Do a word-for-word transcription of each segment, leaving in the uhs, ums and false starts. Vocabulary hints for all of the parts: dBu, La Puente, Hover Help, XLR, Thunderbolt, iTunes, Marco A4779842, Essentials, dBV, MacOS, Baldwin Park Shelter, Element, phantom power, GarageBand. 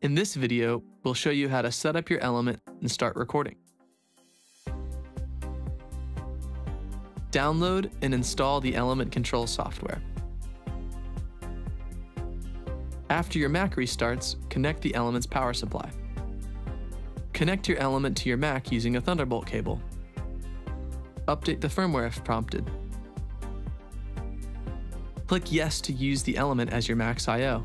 In this video, we'll show you how to set up your Element and start recording. Download and install the Element Control software. After your Mac restarts, connect the Element's power supply. Connect your Element to your Mac using a Thunderbolt cable. Update the firmware if prompted. Click Yes to use the Element as your Mac's I O.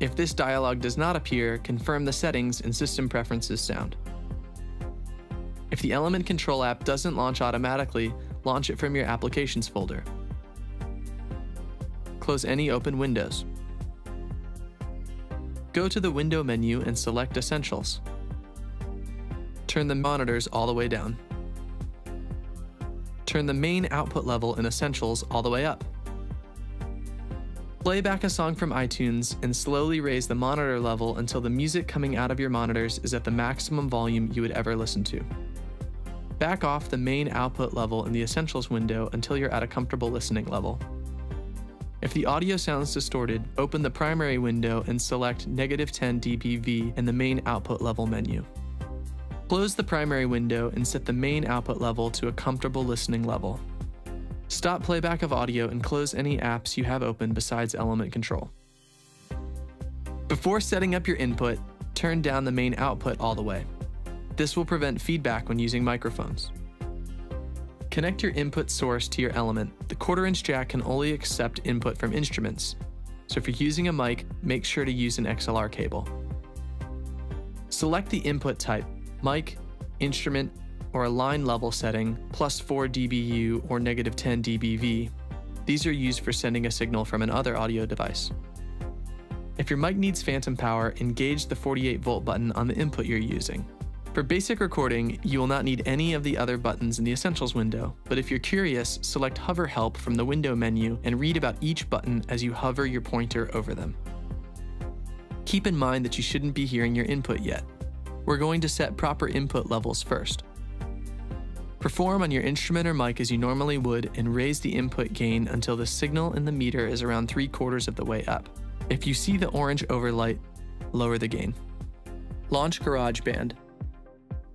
If this dialog does not appear, confirm the Settings and System Preferences sound. If the Element Control app doesn't launch automatically, launch it from your Applications folder. Close any open windows. Go to the Window menu and select Essentials. Turn the monitors all the way down. Turn the main output level in Essentials all the way up. Play back a song from iTunes and slowly raise the monitor level until the music coming out of your monitors is at the maximum volume you would ever listen to. Back off the main output level in the Essentials window until you're at a comfortable listening level. If the audio sounds distorted, open the primary window and select negative ten dBV in the main output level menu. Close the primary window and set the main output level to a comfortable listening level. Stop playback of audio and close any apps you have open besides Element Control. Before setting up your input, turn down the main output all the way. This will prevent feedback when using microphones. Connect your input source to your Element. The quarter inch jack can only accept input from instruments, so if you're using a mic, make sure to use an X L R cable. Select the input type, mic, instrument, or a line level setting, plus four dBu or negative ten dBV. These are used for sending a signal from another audio device. If your mic needs phantom power, engage the forty-eight volt button on the input you're using. For basic recording, you will not need any of the other buttons in the Essentials window, but if you're curious, select Hover Help from the Window menu and read about each button as you hover your pointer over them. Keep in mind that you shouldn't be hearing your input yet. We're going to set proper input levels first. Perform on your instrument or mic as you normally would and raise the input gain until the signal in the meter is around three quarters of the way up. If you see the orange overlight, lower the gain. Launch GarageBand.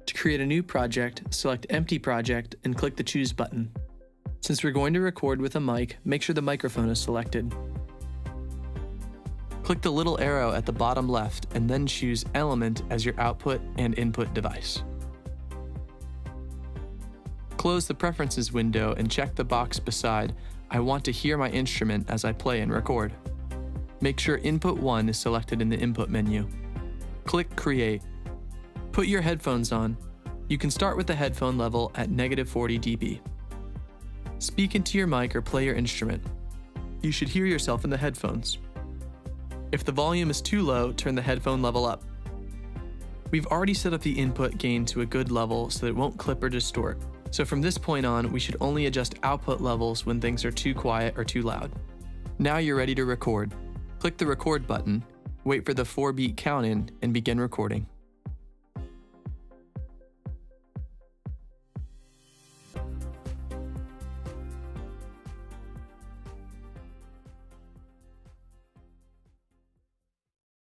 To create a new project, select Empty Project and click the Choose button. Since we're going to record with a mic, make sure the microphone is selected. Click the little arrow at the bottom left and then choose Element as your output and input device. Close the Preferences window and check the box beside I want to hear my instrument as I play and record. Make sure Input one is selected in the Input menu. Click Create. Put your headphones on. You can start with the headphone level at negative forty dB. Speak into your mic or play your instrument. You should hear yourself in the headphones. If the volume is too low, turn the headphone level up. We've already set up the input gain to a good level so that it won't clip or distort. So from this point on, we should only adjust output levels when things are too quiet or too loud. Now you're ready to record. Click the Record button, wait for the four beat count in, and begin recording.